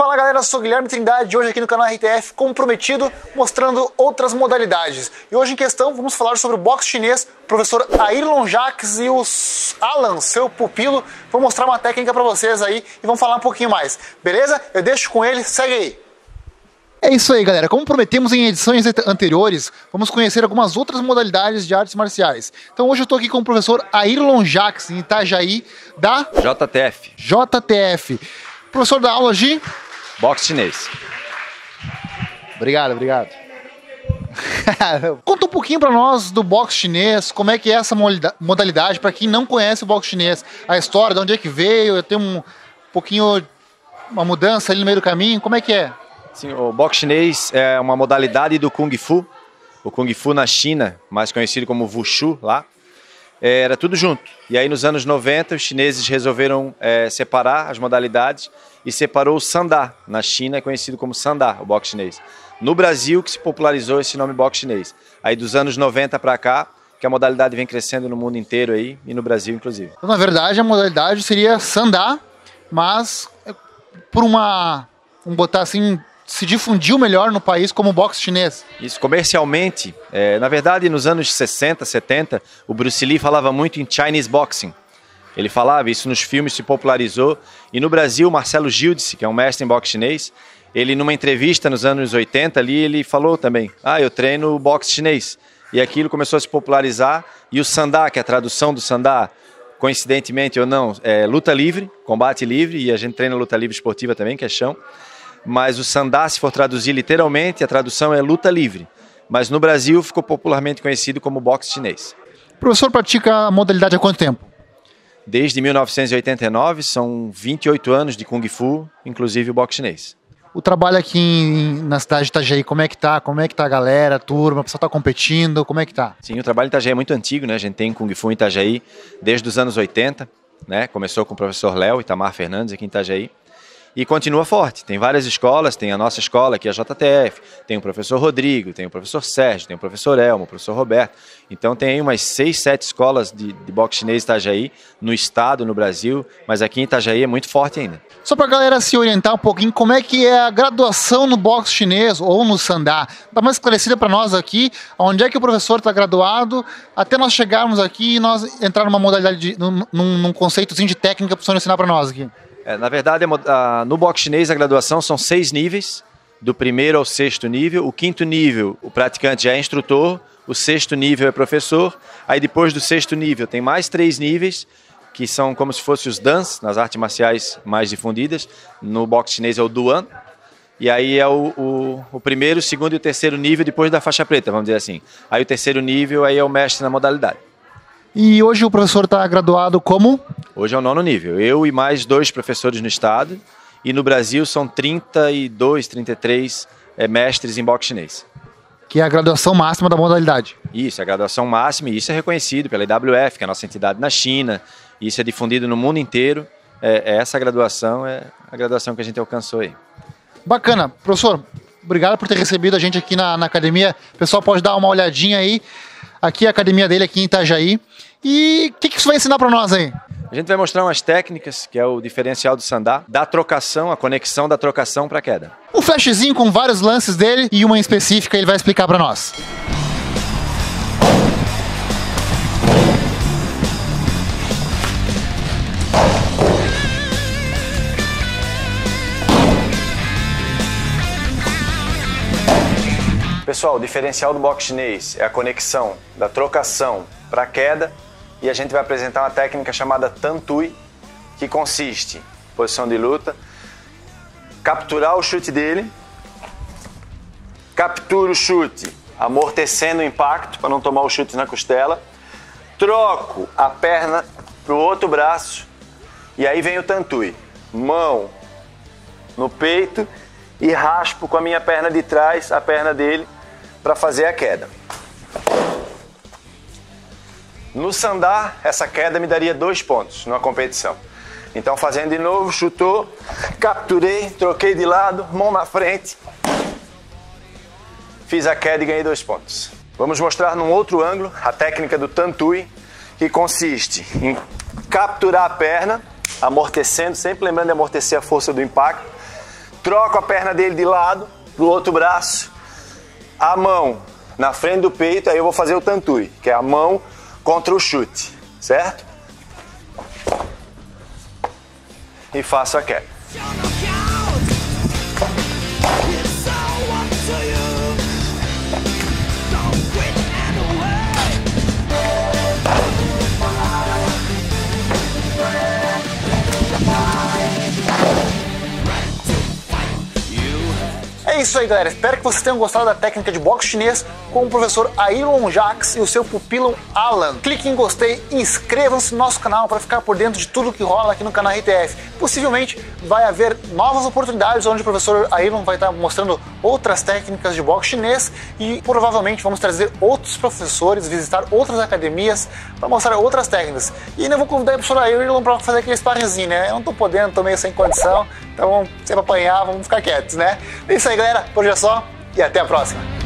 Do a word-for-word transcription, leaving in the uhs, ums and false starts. Fala galera, eu sou Guilherme Trindade, hoje aqui no canal R T F Comprometido, mostrando outras modalidades. E hoje em questão vamos falar sobre o boxe chinês, o professor Airlon Jaques e o Alan, seu pupilo. Vou mostrar uma técnica pra vocês aí e vamos falar um pouquinho mais, beleza? Eu deixo com ele, segue aí. É isso aí, galera. Como prometemos em edições anteriores, vamos conhecer algumas outras modalidades de artes marciais. Então hoje eu estou aqui com o professor Airlon Jaques, em Itajaí, da... J T F. J T F. Professor da aula de... Boxe chinês. Obrigado, obrigado. Conta um pouquinho para nós do boxe chinês, como é que é essa modalidade, para quem não conhece o boxe chinês, a história, de onde é que veio, eu tenho um pouquinho, uma mudança ali no meio do caminho, como é que é? Sim, o boxe chinês é uma modalidade do Kung Fu, o Kung Fu na China, mais conhecido como Wushu lá, era tudo junto. E aí nos anos noventa os chineses resolveram é, separar as modalidades e separou o Sanda, na China é conhecido como Sanda, o boxe chinês. No Brasil que se popularizou esse nome boxe chinês. Aí dos anos noventa para cá, que a modalidade vem crescendo no mundo inteiro aí e no Brasil inclusive. Então, na verdade a modalidade seria Sanda, mas por uma, vamos botar assim... se difundiu melhor no país como boxe chinês. Isso, comercialmente, é, na verdade nos anos sessenta, setenta, o Bruce Lee falava muito em Chinese Boxing. Ele falava, isso nos filmes se popularizou. E no Brasil, Marcelo Gildes, que é um mestre em boxe chinês, ele numa entrevista nos anos oitenta ali, ele falou também, ah, eu treino boxe chinês. E aquilo começou a se popularizar. E o Sanda, que é a tradução do Sanda, coincidentemente ou não, é luta livre, combate livre, e a gente treina luta livre esportiva também, que é chão. Mas o Sanda, se for traduzir literalmente, a tradução é luta livre. Mas no Brasil ficou popularmente conhecido como boxe chinês. O professor pratica a modalidade há quanto tempo? Desde mil novecentos e oitenta e nove, são vinte e oito anos de Kung Fu, inclusive o boxe chinês. O trabalho aqui em, na cidade de Itajaí, como é que tá? Como é que tá a galera, a turma, o pessoal tá competindo, como é que tá? Sim, o trabalho em Itajaí é muito antigo, né? A gente tem Kung Fu em Itajaí desde os anos oitenta, né? Começou com o professor Léo Itamar Fernandes aqui em Itajaí. E continua forte, tem várias escolas, tem a nossa escola aqui, a J T F, tem o professor Rodrigo, tem o professor Sérgio, tem o professor Elmo, o professor Roberto. Então tem aí umas seis, sete escolas de, de boxe chinês em Itajaí, no estado, no Brasil, mas aqui em Itajaí é muito forte ainda. Só para a galera se orientar um pouquinho, como é que é a graduação no boxe chinês ou no Sanda? Dá mais esclarecida para nós aqui, onde é que o professor está graduado, até nós chegarmos aqui e nós entrar numa modalidade, de, num, num conceitozinho de técnica para o senhor ensinar para nós aqui. É, na verdade, a, no boxe chinês a graduação são seis níveis, do primeiro ao sexto nível. O quinto nível, o praticante já é instrutor, o sexto nível é professor. Aí depois do sexto nível tem mais três níveis, que são como se fossem os dans, nas artes marciais mais difundidas. No boxe chinês é o Duan. E aí é o, o, o primeiro, o segundo e o terceiro nível depois da faixa preta, vamos dizer assim. Aí o terceiro nível aí é o mestre na modalidade. E hoje o professor está graduado como? Hoje é o nono nível. Eu e mais dois professores no estado. E no Brasil são trinta e dois, trinta e três é, mestres em boxe chinês. Que é a graduação máxima da modalidade. Isso, é a graduação máxima. E isso é reconhecido pela I W F, que é a nossa entidade na China. Isso é difundido no mundo inteiro. É, é essa graduação é a graduação que a gente alcançou aí. Bacana. Professor, obrigado por ter recebido a gente aqui na, na academia. O pessoal pode dar uma olhadinha aí. Aqui é a academia dele, aqui em Itajaí. E o que, que isso vai ensinar para nós aí? A gente vai mostrar umas técnicas, que é o diferencial do Sanda, da trocação, a conexão da trocação para a queda. Um flashzinho com vários lances dele e uma em específica ele vai explicar para nós. Pessoal, o diferencial do boxe chinês é a conexão da trocação para a queda e a gente vai apresentar uma técnica chamada Tantui, que consiste em posição de luta, capturar o chute dele, captura o chute amortecendo o impacto para não tomar o chute na costela, troco a perna para o outro braço e aí vem o Tantui, mão no peito e raspo com a minha perna de trás, a perna dele, para fazer a queda. No Sanda, essa queda me daria dois pontos numa competição. Então, fazendo de novo, chutou, capturei, troquei de lado, mão na frente, fiz a queda e ganhei dois pontos. Vamos mostrar num outro ângulo a técnica do Tantui, que consiste em capturar a perna, amortecendo, sempre lembrando de amortecer a força do impacto, troco a perna dele de lado, do outro braço, a mão na frente do peito, aí eu vou fazer o tantui, que é a mão contra o chute, certo? E faço a queda. É isso aí, galera. Espero que vocês tenham gostado da técnica de boxe chinês com o professor Airlon Jaques e o seu pupilo Alan. Clique em gostei e inscrevam-se no nosso canal para ficar por dentro de tudo que rola aqui no canal R T F. Possivelmente vai haver novas oportunidades onde o professor Airlon vai estar mostrando outras técnicas de boxe chinês e provavelmente vamos trazer outros professores, visitar outras academias para mostrar outras técnicas. E ainda vou convidar o professor Airlon para fazer aquele sparringzinho, né? Eu não tô podendo, tô meio sem condição, então sempre apanhar, vamos ficar quietos, né? É isso aí, galera. Por hoje é só e até a próxima.